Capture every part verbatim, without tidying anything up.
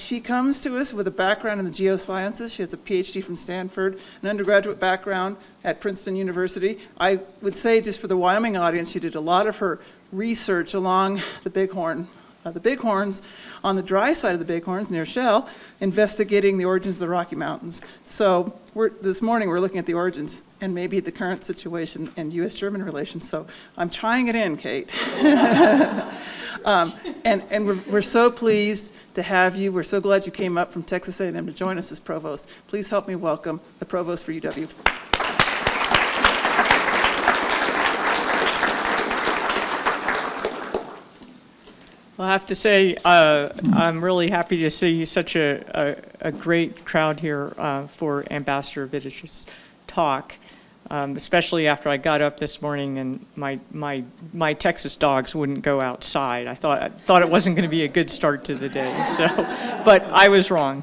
she comes to us with a background in the geosciences. She has a P H D from Stanford, an undergraduate background at Princeton University. I would say, just for the Wyoming audience, she did a lot of her research along the Bighorn, uh, the Bighorns, on the dry side of the Bighorns near Shell, investigating the origins of the Rocky Mountains. So we're, this morning we're looking at the origins and maybe the current situation in U S German relations. So I'm trying it in, Kate. Um, and and we're, we're so pleased to have you. We're so glad you came up from Texas A and M to join us as provost. Please help me welcome the provost for U W. Well, I have to say, uh, I'm really happy to see such a, a, a great crowd here uh, for Ambassador Wittig's talk. Um, especially after I got up this morning and my my my Texas dogs wouldn't go outside. I thought I thought it wasn't going to be a good start to the day. So, but I was wrong.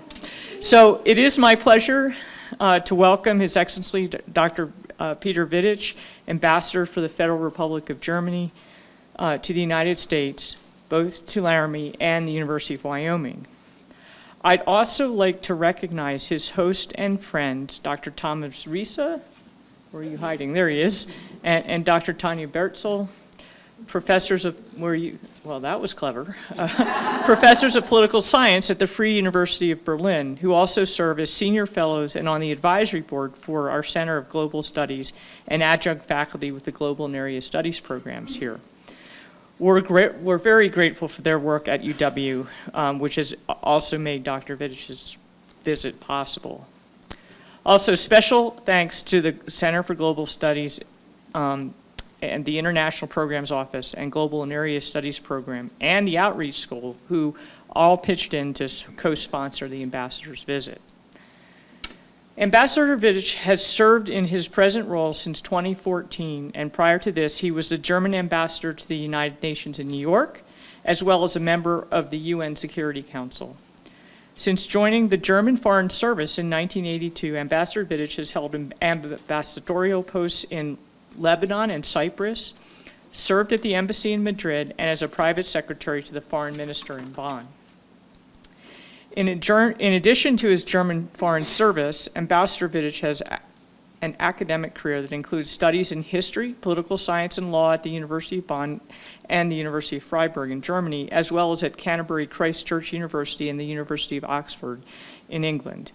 So it is my pleasure uh, to welcome His Excellency Doctor Uh, Peter Wittig, Ambassador for the Federal Republic of Germany uh, to the United States, both to Laramie and the University of Wyoming. I'd also like to recognize his host and friend, Doctor Thomas Risse. Where are you hiding? There he is. And, and Doctor Tanja Börzel, professors of, where you, well, that was clever, uh, professors of political science at the Free University of Berlin, who also serve as senior fellows and on the advisory board for our Center of Global Studies and adjunct faculty with the Global and Area Studies programs here. We're, great, we're very grateful for their work at U W, um, which has also made Doctor Wittig's visit possible. Also, special thanks to the Center for Global Studies um, and the International Programs Office and Global and Area Studies Program and the Outreach School, who all pitched in to co-sponsor the ambassador's visit. Ambassador Wittig has served in his present role since twenty fourteen, and prior to this, he was the German ambassador to the United Nations in New York, as well as a member of the U N Security Council. Since joining the German Foreign Service in nineteen eighty-two, Ambassador Wittig has held ambassadorial posts in Lebanon and Cyprus, served at the embassy in Madrid, and as a private secretary to the foreign minister in Bonn. In, in addition to his German Foreign Service, Ambassador Wittig has an academic career that includes studies in history, political science, and law at the University of Bonn and the University of Freiburg in Germany, as well as at Canterbury Christ Church University and the University of Oxford in England.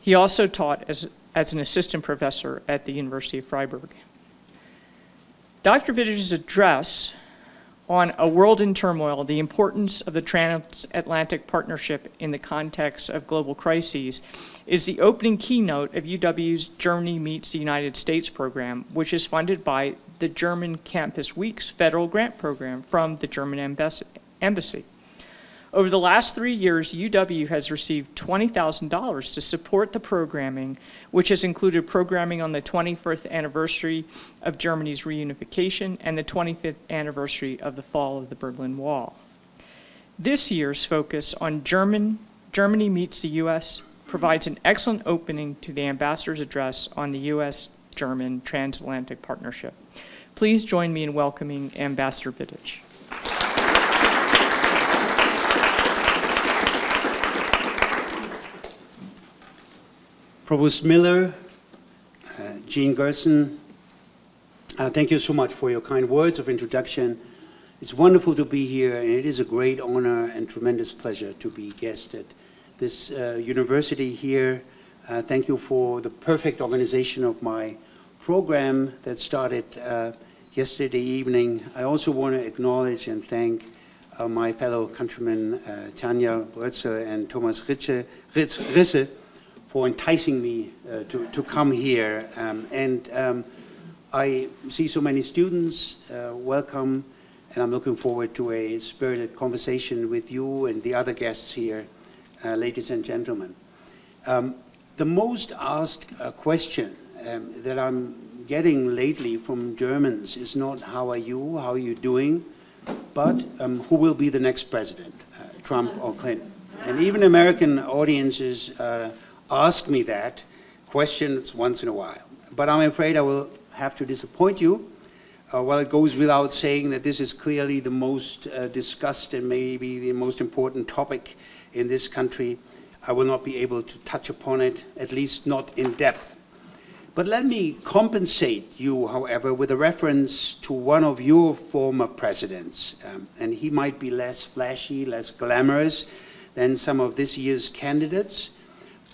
He also taught as, as an assistant professor at the University of Freiburg. Doctor Wittig's address on A World in Turmoil, the importance of the transatlantic partnership in the context of global crises, is the opening keynote of U W's Germany Meets the United States program, which is funded by the German Campus Weeks federal grant program from the German Embassy. Over the last three years, U W has received twenty thousand dollars to support the programming, which has included programming on the twenty-fifth anniversary of Germany's reunification and the twenty-fifth anniversary of the fall of the Berlin Wall. This year's focus on German, Germany Meets the U S provides an excellent opening to the ambassador's address on the U S German transatlantic partnership. Please join me in welcoming Ambassador Wittig. Provost Miller, uh, Jean Gerson, uh, thank you so much for your kind words of introduction. It's wonderful to be here, and it is a great honor and tremendous pleasure to be guest at this uh, university here. Uh, thank you for the perfect organization of my program that started uh, yesterday evening. I also want to acknowledge and thank uh, my fellow countrymen uh, Tanja Börzel and Thomas Risse for enticing me uh, to, to come here. Um, and um, I see so many students, uh, welcome, and I'm looking forward to a spirited conversation with you and the other guests here, uh, ladies and gentlemen. Um, the most asked uh, question um, that I'm getting lately from Germans is not how are you, how are you doing, but um, who will be the next president, uh, Trump or Clinton? And even American audiences uh, ask me that question once in a while. But I'm afraid I will have to disappoint you. Uh, well, it goes without saying that this is clearly the most uh, discussed and maybe the most important topic in this country. I will not be able to touch upon it, at least not in depth. But let me compensate you, however, with a reference to one of your former presidents. Um, and he might be less flashy, less glamorous than some of this year's candidates.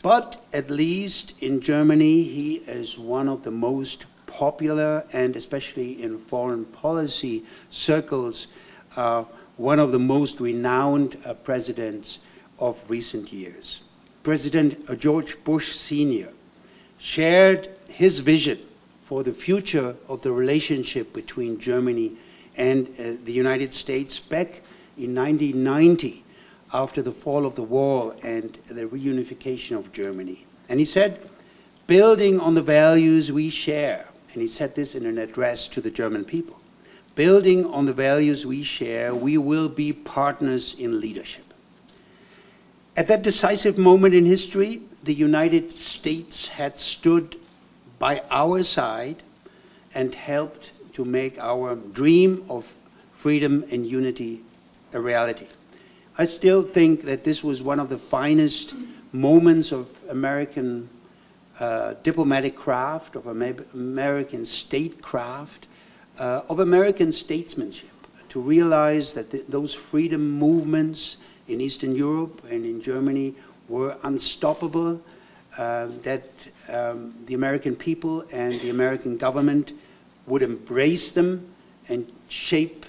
But at least in Germany, he is one of the most popular, and especially in foreign policy circles, uh, one of the most renowned uh, presidents of recent years. President George Bush Senior shared his vision for the future of the relationship between Germany and uh, the United States back in nineteen ninety, after the fall of the wall and the reunification of Germany. And he said, building on the values we share, and he said this in an address to the German people, building on the values we share, we will be partners in leadership. At that decisive moment in history, the United States had stood by our side and helped to make our dream of freedom and unity a reality. I still think that this was one of the finest moments of American uh, diplomatic craft, of American statecraft, uh, of American statesmanship, to realize that th those freedom movements in Eastern Europe and in Germany were unstoppable, uh, that um, the American people and the American government would embrace them and shape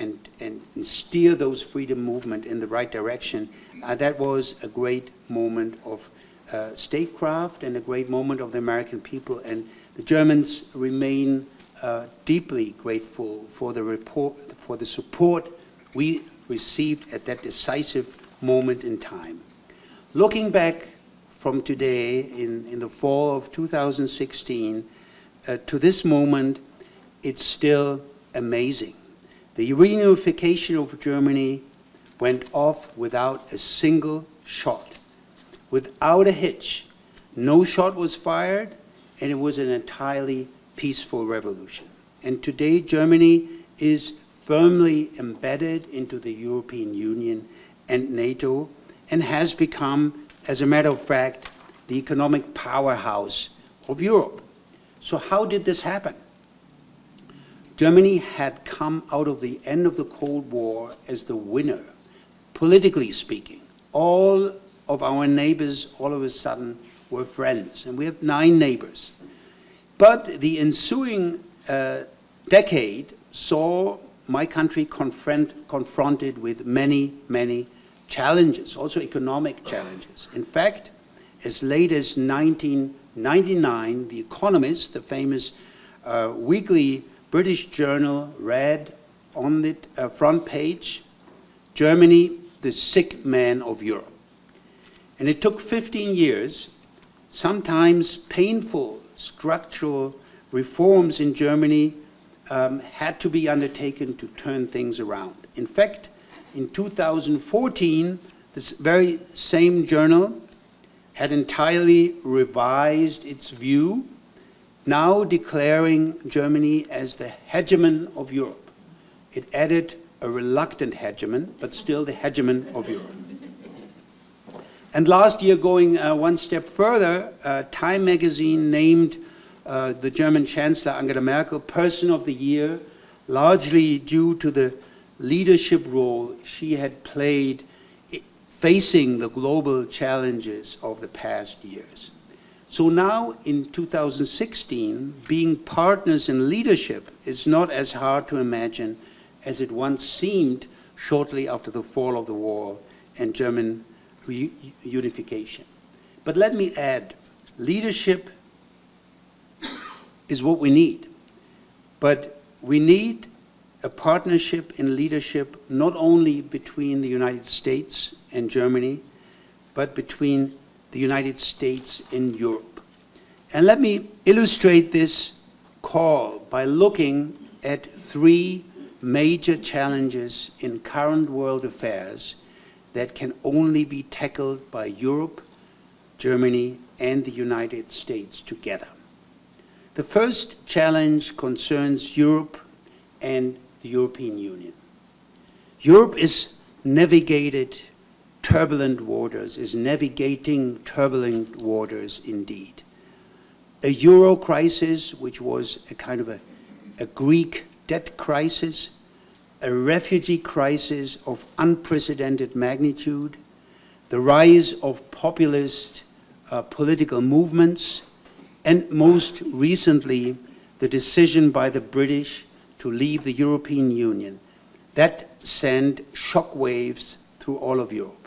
and, and, and steer those freedom movement in the right direction. Uh, that was a great moment of uh, statecraft and a great moment of the American people, and the Germans remain uh, deeply grateful for the, report, for the support we received at that decisive moment in time. Looking back from today, in, in the fall of two thousand sixteen, uh, to this moment, it's still amazing. The reunification of Germany went off without a single shot, without a hitch. No shot was fired, and it was an entirely peaceful revolution. And today, Germany is firmly embedded into the European Union and NATO, and has become, as a matter of fact, the economic powerhouse of Europe. So how did this happen? Germany had come out of the end of the Cold War as the winner, politically speaking. All of our neighbors all of a sudden were friends, and we have nine neighbors. But the ensuing uh, decade saw my country confront, confronted with many, many challenges, also economic challenges. In fact, as late as nineteen ninety-nine, The Economist, the famous uh, weekly British journal, read on the uh, front page, Germany, the sick man of Europe. And it took fifteen years, sometimes painful structural reforms in Germany Um, had to be undertaken to turn things around. In fact, in two thousand fourteen, this very same journal had entirely revised its view, now declaring Germany as the hegemon of Europe. It added a reluctant hegemon, but still the hegemon of Europe. And last year, going uh, one step further, uh, Time magazine named Uh, the German Chancellor Angela Merkel Person of the Year, largely due to the leadership role she had played facing the global challenges of the past years. So now in two thousand sixteen, being partners in leadership is not as hard to imagine as it once seemed shortly after the fall of the wall and German reunification. But let me add, leadership is what we need. But we need a partnership in leadership, not only between the United States and Germany, but between the United States and Europe. And let me illustrate this call by looking at three major challenges in current world affairs that can only be tackled by Europe, Germany, and the United States together. The first challenge concerns Europe and the European Union. Europe is navigated turbulent waters, is navigating turbulent waters indeed. A euro crisis, which was a kind of a, a Greek debt crisis, a refugee crisis of unprecedented magnitude, the rise of populist uh, political movements, and most recently, the decision by the British to leave the European Union. That sent shockwaves through all of Europe.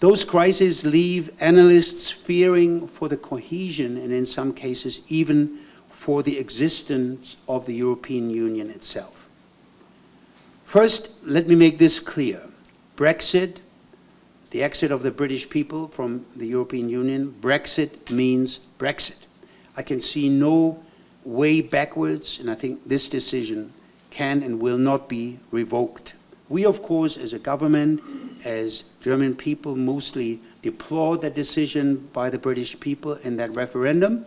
Those crises leave analysts fearing for the cohesion and in some cases even for the existence of the European Union itself. First, let me make this clear. Brexit, the exit of the British people from the European Union, Brexit means Brexit. I can see no way backwards, and I think this decision can and will not be revoked. We, of course, as a government, as German people, mostly deplore that decision by the British people in that referendum.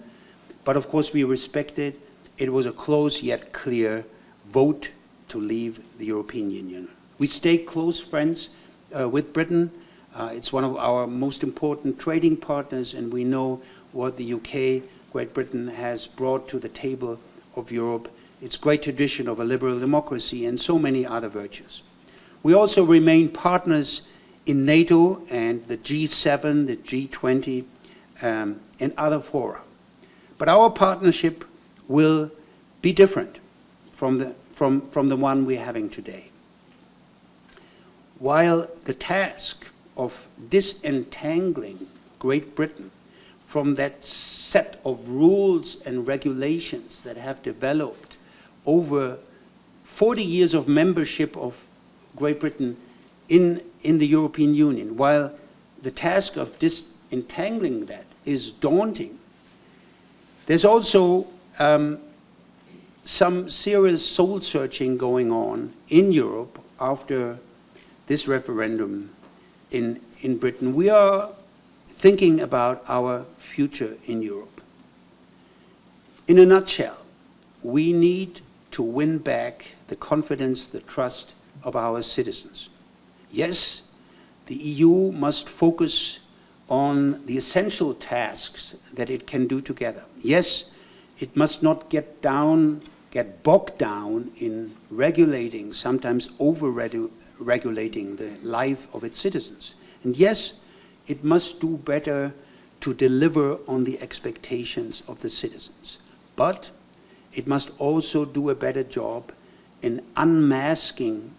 But, of course, we respect it. It was a close yet clear vote to leave the European Union. We stay close friends uh, with Britain. Uh, it's one of our most important trading partners, and we know what the U K, Great Britain, has brought to the table of Europe, its great tradition of a liberal democracy, and so many other virtues. We also remain partners in NATO and the G seven, the G twenty, um, and other fora. But our partnership will be different from the, from, from the one we're having today. While the task of disentangling Great Britain from that set of rules and regulations that have developed over forty years of membership of Great Britain in, in the European Union, while the task of disentangling that is daunting, there's also um, some serious soul-searching going on in Europe after this referendum in, in Britain. We are thinking about our future in Europe. In a nutshell, we need to win back the confidence, the trust of our citizens. Yes, the E U must focus on the essential tasks that it can do together. Yes, it must not get down, get bogged down in regulating, sometimes over-regulating the life of its citizens. And yes, it must do better to deliver on the expectations of the citizens. But it must also do a better job in unmasking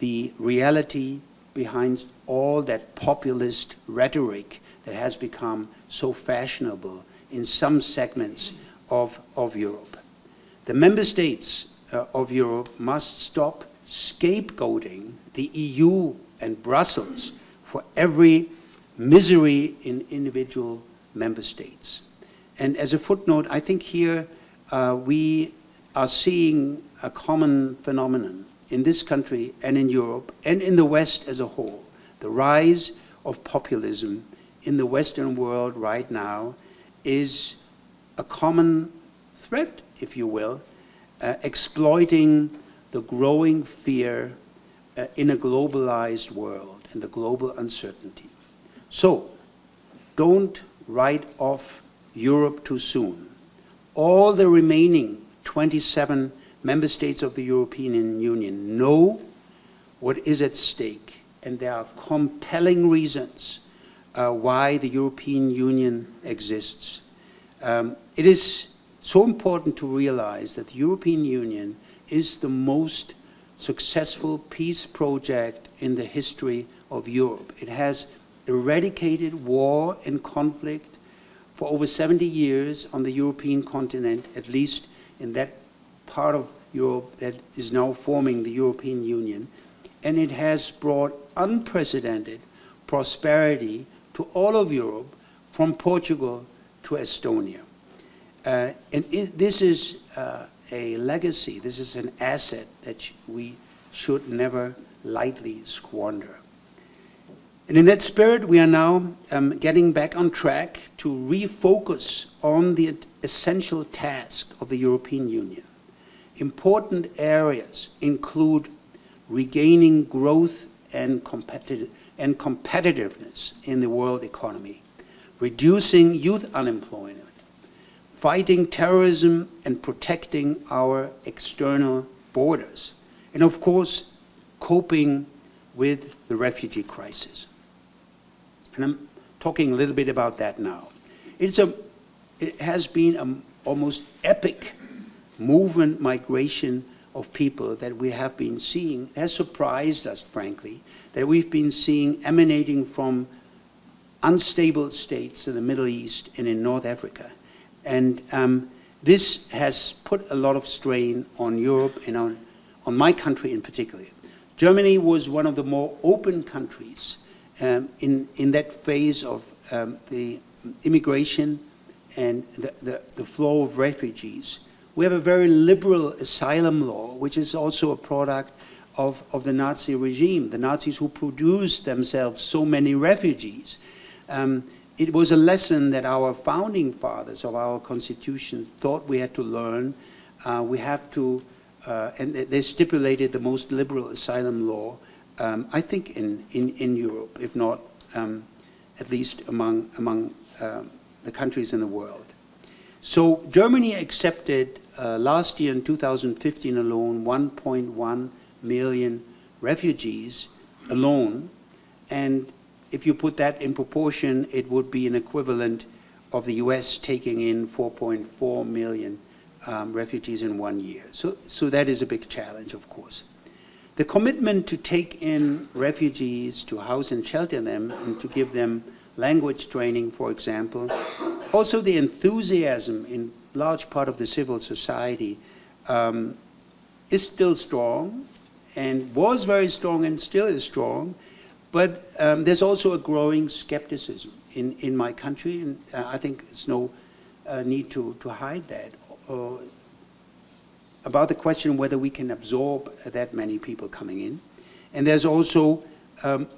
the reality behind all that populist rhetoric that has become so fashionable in some segments of, of Europe. The member states uh, of Europe must stop scapegoating the E U and Brussels for every misery in individual member states. And as a footnote, I think here uh, we are seeing a common phenomenon in this country and in Europe and in the West as a whole, the rise of populism in the Western world right now is a common threat, if you will, uh, exploiting the growing fear uh, in a globalized world and the global uncertainty. So, don't write off Europe too soon. All the remaining twenty-seven member states of the European Union know what is at stake, and there are compelling reasons uh, why the European Union exists. Um, it is so important to realize that the European Union is the most successful peace project in the history of Europe. It has eradicated war and conflict for over seventy years on the European continent, at least in that part of Europe that is now forming the European Union, and it has brought unprecedented prosperity to all of Europe, from Portugal to Estonia. Uh, and it, this is uh, a legacy, this is an asset that sh we should never lightly squander. And in that spirit, we are now um, getting back on track to refocus on the essential task of the European Union. Important areas include regaining growth and competi and competitiveness in the world economy, reducing youth unemployment, fighting terrorism, and protecting our external borders, and of course, coping with the refugee crisis. And I'm talking a little bit about that now. It's a, it has been an almost epic movement migration of people that we have been seeing. It has surprised us, frankly, that we've been seeing emanating from unstable states in the Middle East and in North Africa. And um, this has put a lot of strain on Europe and on, on my country in particular. Germany was one of the more open countries um, in, in that phase of um, the immigration and the, the, the flow of refugees. We have a very liberal asylum law, which is also a product of, of the Nazi regime, the Nazis who produced themselves so many refugees. Um, it was a lesson that our founding fathers of our constitution thought we had to learn. Uh, we have to, uh, and they stipulated the most liberal asylum law, um, I think in, in, in Europe, if not um, at least among, among um, the countries in the world. So Germany accepted uh, last year in two thousand fifteen alone one point one million refugees alone, and if you put that in proportion, it would be an equivalent of the U S taking in four point four million um, refugees in one year. So, so that is a big challenge, of course. The commitment to take in refugees, to house and shelter them, and to give them language training, for example. Also the enthusiasm in large part of the civil society um, is still strong, and was very strong and still is strong, but um, there's also a growing skepticism in, in my country, and uh, I think there's no uh, need to, to hide that, uh, about the question whether we can absorb that many people coming in. And there's also um,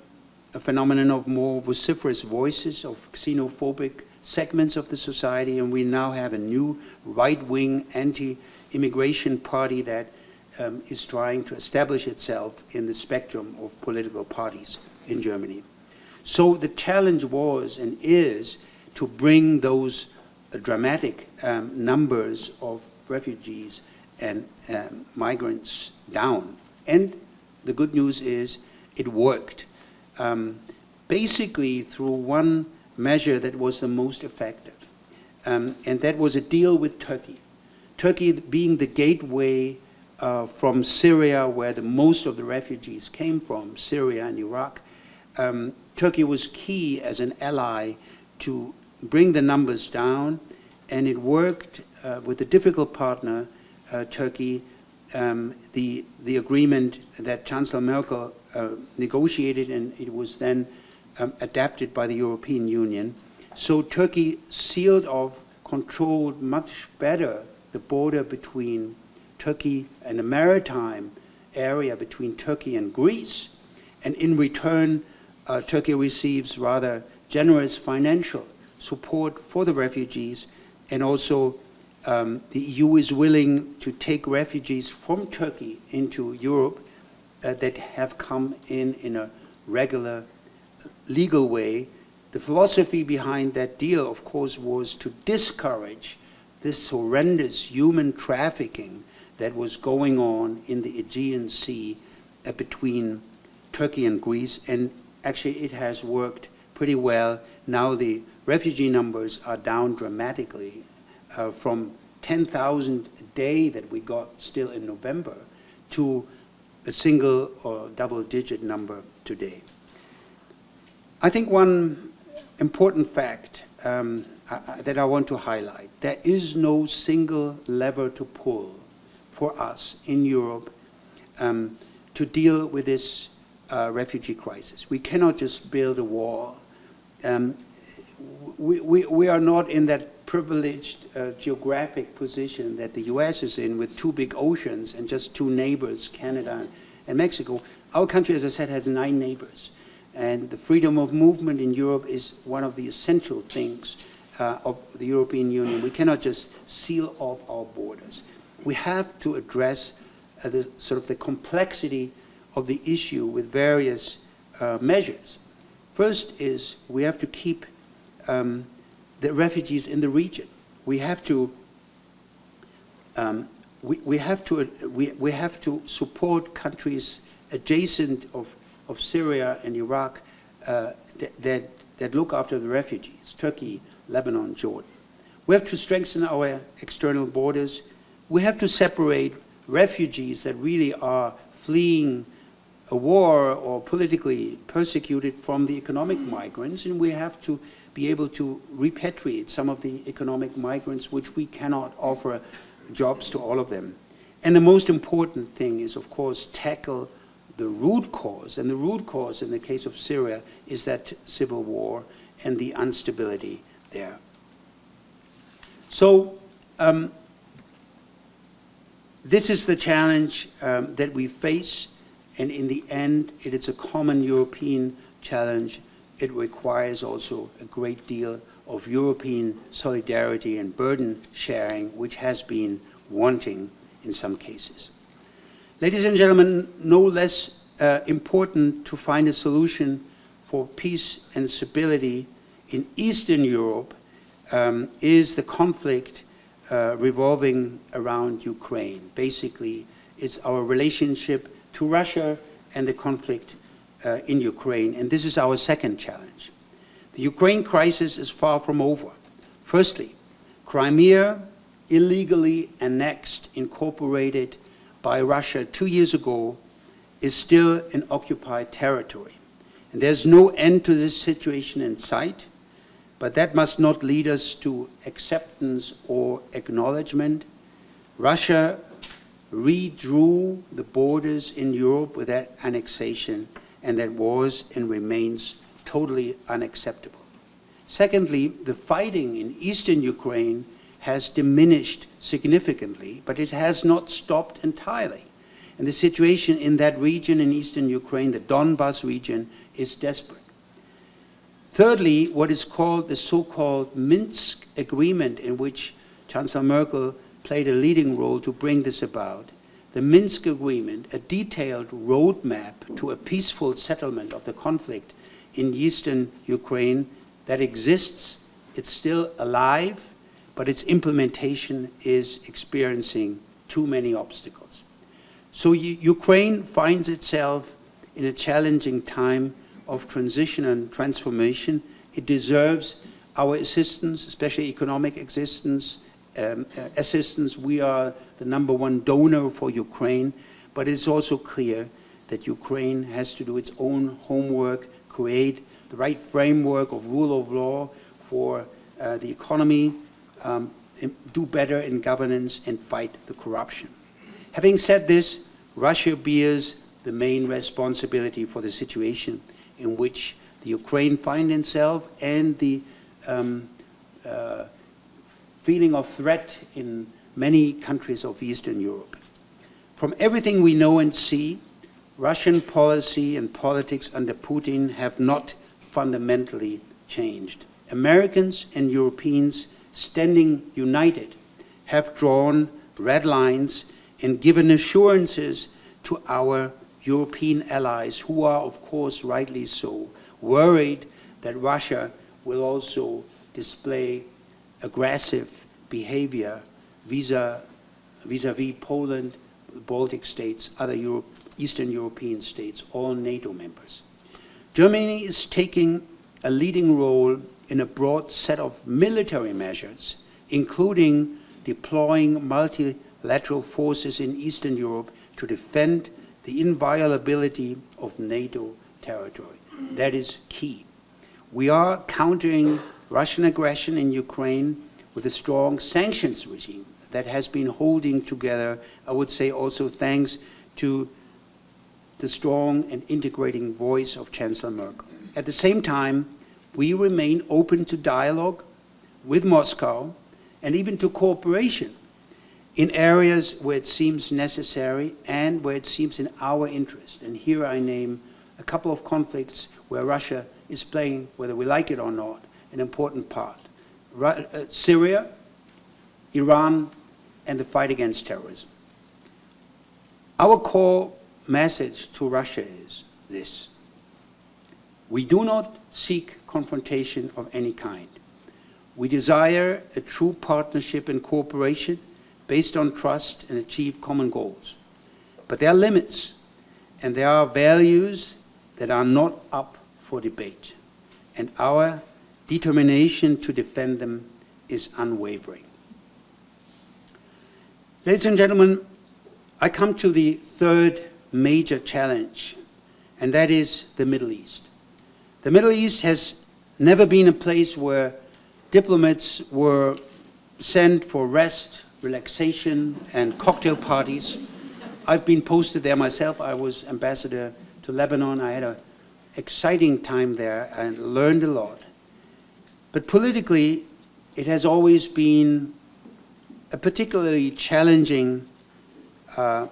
a phenomenon of more vociferous voices of xenophobic segments of the society, and we now have a new right-wing anti-immigration party that um, is trying to establish itself in the spectrum of political parties in Germany. So the challenge was and is to bring those uh, dramatic um, numbers of refugees and um, migrants down. And the good news is it worked. Um, basically through one measure that was the most effective. Um, and that was a deal with Turkey. Turkey being the gateway uh, from Syria, where the most of the refugees came from, Syria and Iraq. Um, Turkey was key as an ally to bring the numbers down, and it worked uh, with a difficult partner, uh, Turkey. Um, the, the agreement that Chancellor Merkel Uh, negotiated, and it was then um, adapted by the European Union. So Turkey sealed off, controlled much better the border between Turkey and the maritime area between Turkey and Greece, and in return uh, Turkey receives rather generous financial support for the refugees, and also um, the E U is willing to take refugees from Turkey into Europe Uh, that have come in in a regular legal way. The philosophy behind that deal, of course, was to discourage this horrendous human trafficking that was going on in the Aegean Sea uh, between Turkey and Greece, and actually it has worked pretty well. Now the refugee numbers are down dramatically uh, from ten thousand a day that we got still in November to a single or double-digit number today. I think one important fact um, I, I, that I want to highlight, there is no single lever to pull for us in Europe um, to deal with this uh, refugee crisis. We cannot just build a wall. Um, we, we, we are not in that privileged uh, geographic position that the U S is in, with two big oceans and just two neighbors, Canada and Mexico. Our country, as I said, has nine neighbors, and the freedom of movement in Europe is one of the essential things uh, of the European Union. We cannot just seal off our borders. We have to address uh, the sort of the complexity of the issue with various uh, measures. First is we have to keep um, the refugees in the region. We have to um, we, we have to uh, we we have to support countries adjacent of of Syria and Iraq uh, that, that that look after the refugees: Turkey, Lebanon, Jordan. We have to strengthen our external borders. We have to separate refugees that really are fleeing a war or politically persecuted from the economic migrants, and we have to be able to repatriate some of the economic migrants, which we cannot offer jobs to all of them. And the most important thing is, of course, tackle the root cause, and the root cause in the case of Syria is that civil war and the instability there. So um, this is the challenge um, that we face, and in the end it is a common European challenge. It requires also a great deal of European solidarity and burden sharing, which has been wanting in some cases. Ladies and gentlemen, no less uh, important to find a solution for peace and stability in Eastern Europe um, is the conflict uh, revolving around Ukraine. Basically, it's our relationship to Russia and the conflict uh, in Ukraine, and this is our second challenge. The Ukraine crisis is far from over. Firstly, Crimea illegally annexed, incorporated by Russia two years ago, is still in occupied territory. And there's no end to this situation in sight, but that must not lead us to acceptance or acknowledgement. Russia redrew the borders in Europe with that annexation, and that was and remains totally unacceptable. Secondly, the fighting in eastern Ukraine has diminished significantly, but it has not stopped entirely. And the situation in that region in eastern Ukraine, the Donbas region, is desperate. Thirdly, what is called the so-called Minsk Agreement, in which Chancellor Merkel played a leading role to bring this about. The Minsk Agreement, a detailed roadmap to a peaceful settlement of the conflict in eastern Ukraine that exists, it's still alive, but its implementation is experiencing too many obstacles. So Ukraine finds itself in a challenging time of transition and transformation. It deserves our assistance, especially economic assistance. Um, assistance. We are the number one donor for Ukraine, but it's also clear that Ukraine has to do its own homework, create the right framework of rule of law for uh, the economy, Um, do better in governance, and fight the corruption. Having said this, Russia bears the main responsibility for the situation in which the Ukraine finds itself, and the um, uh, feeling of threat in many countries of Eastern Europe. From everything we know and see, Russian policy and politics under Putin have not fundamentally changed. Americans and Europeans, standing united, have drawn red lines and given assurances to our European allies, who are, of course, rightly so, worried that Russia will also display aggressive behavior vis-à-vis Poland, the Baltic states, other Euro- Eastern European states, all NATO members. Germany is taking a leading role in a broad set of military measures, including deploying multilateral forces in Eastern Europe to defend the inviolability of NATO territory. That is key. We are countering Russian aggression in Ukraine with a strong sanctions regime that has been holding together, I would say also thanks to the strong and integrating voice of Chancellor Merkel. At the same time, we remain open to dialogue with Moscow and even to cooperation in areas where it seems necessary and where it seems in our interest. And here I name a couple of conflicts where Russia is playing, whether we like it or not, an important part: Syria, Iran, and the fight against terrorism. Our core message to Russia is this: We do not seek confrontation of any kind. We desire a true partnership and cooperation based on trust and achieve common goals. But there are limits, and there are values that are not up for debate, and our determination to defend them is unwavering. Ladies and gentlemen, I come to the third major challenge, and that is the Middle East. The Middle East has never been a place where diplomats were sent for rest, relaxation, and cocktail parties. I've been posted there myself. I was ambassador to Lebanon. I had an exciting time there and learned a lot. But politically, it has always been a particularly challenging uh,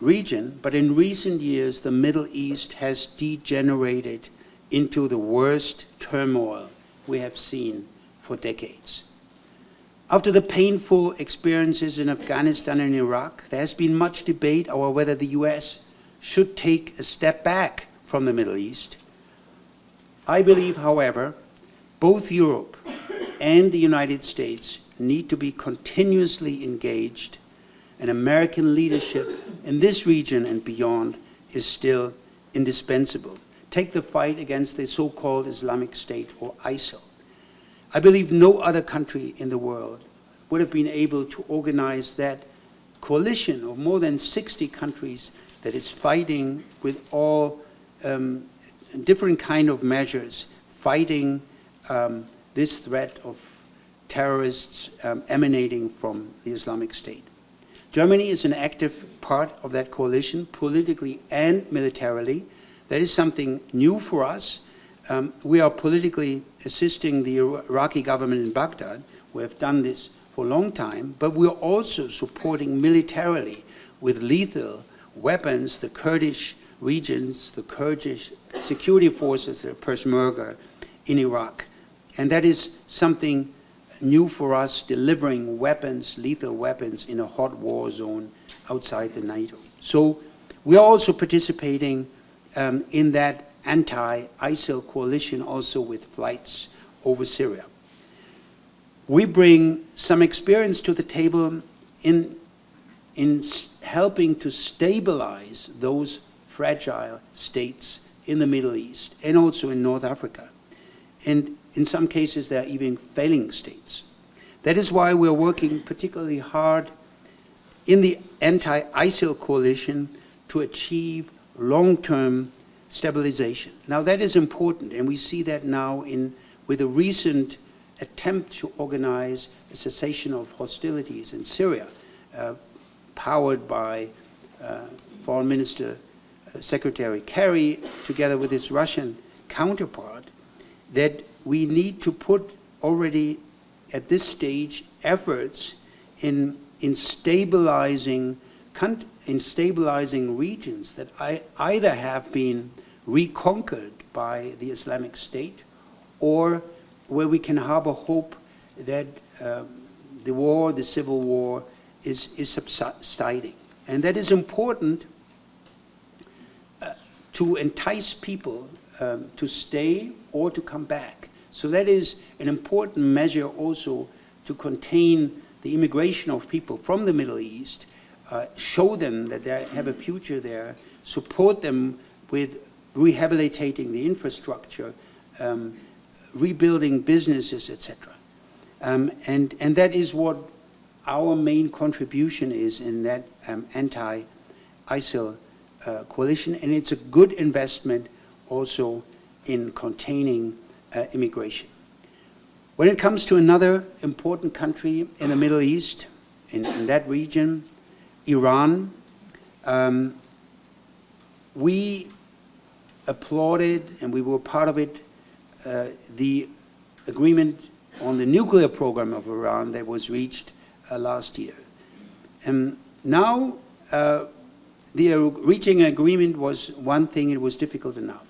region. But in recent years, the Middle East has degenerated into the worst turmoil we have seen for decades. After the painful experiences in Afghanistan and Iraq, there has been much debate over whether the U S should take a step back from the Middle East. I believe, however, both Europe and the United States need to be continuously engaged, and American leadership in this region and beyond is still indispensable. Take the fight against the so-called Islamic State, or ISIL. I believe no other country in the world would have been able to organize that coalition of more than sixty countries that is fighting with all um, different kind of measures, fighting um, this threat of terrorists um, emanating from the Islamic State. Germany is an active part of that coalition, politically and militarily. That is something new for us. Um, we are politically assisting the Iraqi government in Baghdad. We have done this for a long time, but we are also supporting militarily with lethal weapons the Kurdish regions, the Kurdish security forces, the Peshmerga in Iraq. And that is something new for us, delivering weapons, lethal weapons, in a hot war zone outside the NATO. So we are also participating um, in that anti-ISIL coalition, also with flights over Syria. We bring some experience to the table in, in helping to stabilize those fragile states in the Middle East and also in North Africa. And in some cases, they are even failing states. That is why we are working particularly hard in the anti-ISIL coalition to achieve long-term stabilization. Now that is important, and we see that now in, with a recent attempt to organize a cessation of hostilities in Syria, uh, powered by uh, Foreign Minister uh, Secretary Kerry, together with his Russian counterpart, that we need to put already at this stage efforts in, in stabilizing in stabilizing regions that I either have been reconquered by the Islamic State, or where we can harbor hope that uh, the war, the civil war, is, is subsiding. And that is important uh, to entice people um, to stay or to come back. So that is an important measure also to contain the immigration of people from the Middle East. Uh, show them that they have a future there, support them with rehabilitating the infrastructure, um, rebuilding businesses, et cetera. Um, and, and that is what our main contribution is in that um, anti-ISIL uh, coalition, and it's a good investment also in containing uh, immigration. When it comes to another important country in the Middle East, in, in that region, Iran, um, we applauded, and we were part of it, uh, the agreement on the nuclear program of Iran that was reached uh, last year. And now, uh, the, uh, reaching an agreement was one thing, it was difficult enough.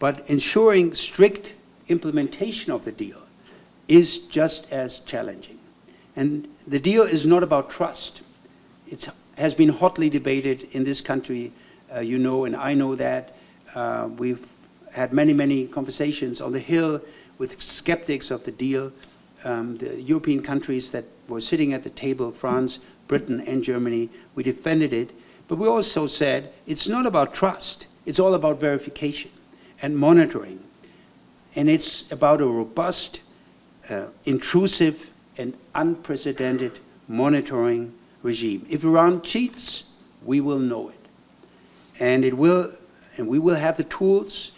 But ensuring strict implementation of the deal is just as challenging. And the deal is not about trust. It has been hotly debated in this country, uh, you know, and I know that. Uh, we've had many, many conversations on the Hill with skeptics of the deal. Um, the European countries that were sitting at the table, France, Britain, and Germany, we defended it. But we also said, it's not about trust. It's all about verification and monitoring. And it's about a robust, uh, intrusive, and unprecedented monitoring regime. If Iran cheats, we will know it. And it will, and we will have the tools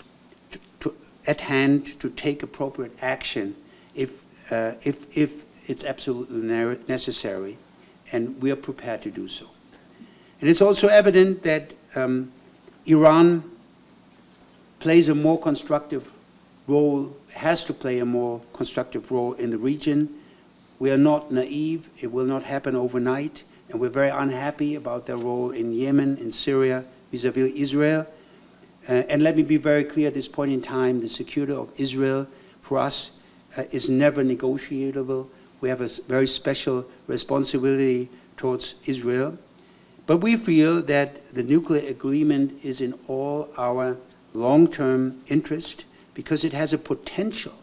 to, to, at hand to take appropriate action if, uh, if, if it's absolutely necessary. And we are prepared to do so. And it's also evident that um, Iran plays a more constructive role, has to play a more constructive role in the region. We are not naive. It will not happen overnight. And we're very unhappy about their role in Yemen, in Syria, vis-à-vis Israel. Uh, and let me be very clear at this point in time, the security of Israel for us uh, is never negotiable. We have a very special responsibility towards Israel. But we feel that the nuclear agreement is in all our long-term interest because it has a potential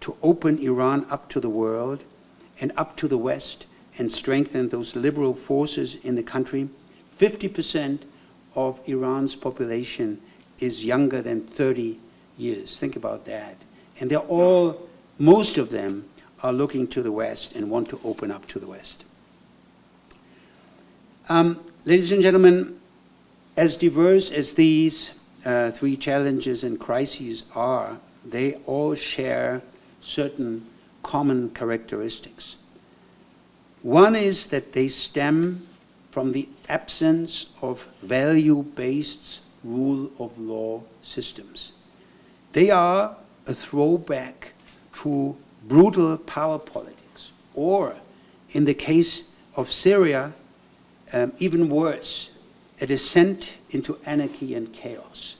to open Iran up to the world and up to the West and strengthen those liberal forces in the country. fifty percent of Iran's population is younger than thirty years. Think about that. And they're all, most of them, are looking to the West and want to open up to the West. Um, ladies and gentlemen, as diverse as these uh, three challenges and crises are, they all share certain common characteristics. One is that they stem from the absence of value-based rule of law systems. They are a throwback to brutal power politics, or in the case of Syria, um, even worse, a descent into anarchy and chaos.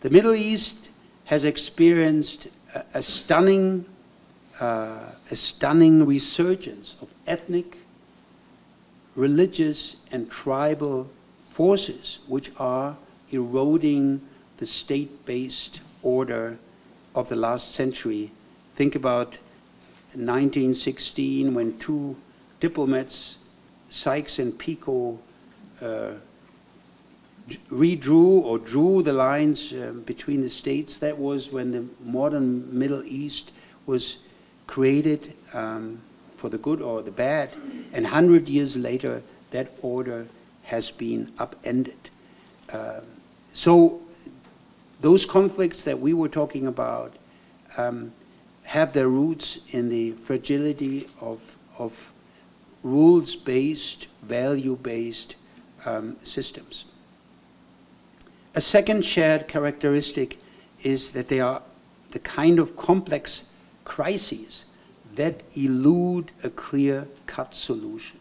The Middle East has experienced a, a stunning Uh, a stunning resurgence of ethnic, religious, and tribal forces which are eroding the state-based order of the last century. Think about nineteen sixteen when two diplomats, Sykes and Pico, uh, redrew or drew the lines uh, between the states. That was when the modern Middle East was created um, for the good or the bad, and one hundred years later, that order has been upended. Uh, so those conflicts that we were talking about um, have their roots in the fragility of, of rules-based, value-based um, systems. A second shared characteristic is that they are the kind of complex crises that elude a clear-cut solution.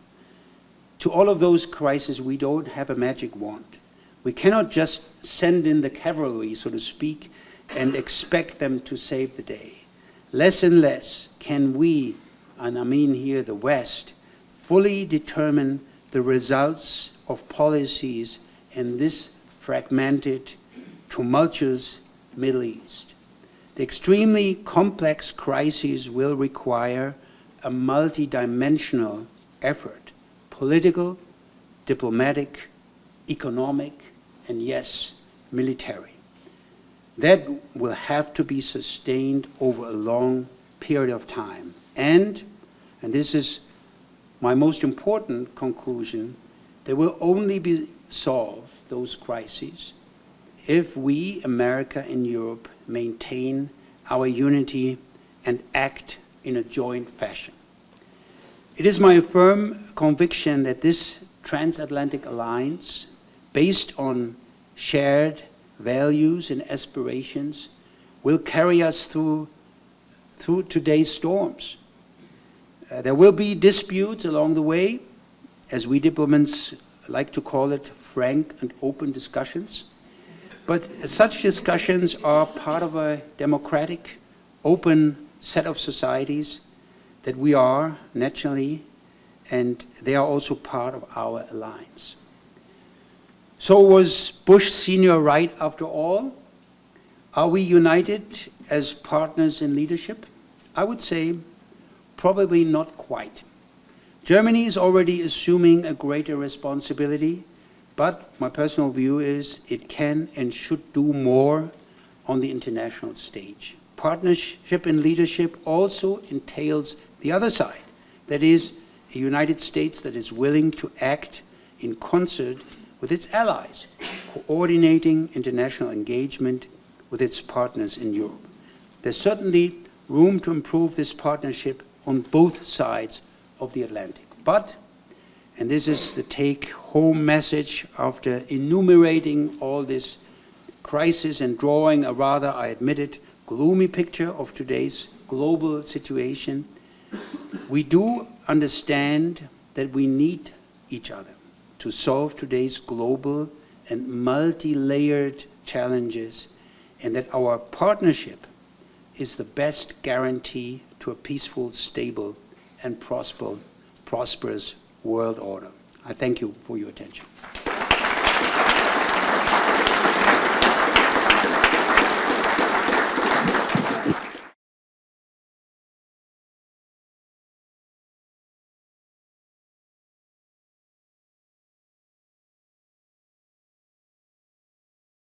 To all of those crises, we don't have a magic wand. We cannot just send in the cavalry, so to speak, and expect them to save the day. Less and less can we, and I mean here the West, fully determine the results of policies in this fragmented, tumultuous Middle East. The extremely complex crises will require a multidimensional effort, political, diplomatic, economic, and yes, military. That will have to be sustained over a long period of time. And, and this is my most important conclusion, they will only be solved, those crises, if we, America and Europe, maintain our unity and act in a joint fashion. It is my firm conviction that this transatlantic alliance, based on shared values and aspirations, will carry us through, through today's storms. Uh, there will be disputes along the way, as we diplomats like to call it, frank and open discussions. But such discussions are part of a democratic, open set of societies that we are, naturally, and they are also part of our alliance. So was Bush Senior right after all? Are we united as partners in leadership? I would say probably not quite. Germany is already assuming a greater responsibility, but my personal view is it can and should do more on the international stage. Partnership in leadership also entails the other side, that is, a United States that is willing to act in concert with its allies, coordinating international engagement with its partners in Europe. There's certainly room to improve this partnership on both sides of the Atlantic. But, and this is the take-home message after enumerating all this crisis and drawing a rather, I admit it, gloomy picture of today's global situation, we do understand that we need each other to solve today's global and multi-layered challenges, and that our partnership is the best guarantee to a peaceful, stable, and prosper, prosperous world order. I thank you for your attention.